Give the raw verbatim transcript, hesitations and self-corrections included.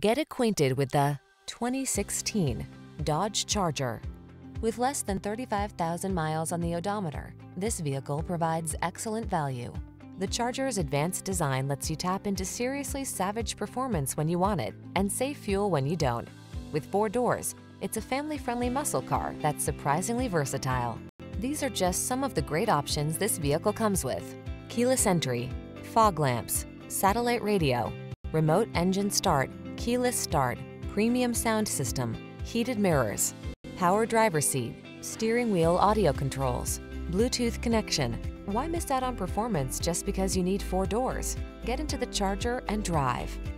Get acquainted with the twenty sixteen Dodge Charger. With less than thirty-five thousand miles on the odometer, this vehicle provides excellent value. The Charger's advanced design lets you tap into seriously savage performance when you want it and save fuel when you don't. With four doors, it's a family-friendly muscle car that's surprisingly versatile. These are just some of the great options this vehicle comes with: keyless entry, fog lamps, satellite radio, remote engine start, keyless start, premium sound system, heated mirrors, power driver's seat, steering wheel audio controls, Bluetooth connection. Why miss out on performance just because you need four doors? Get into the Charger and drive.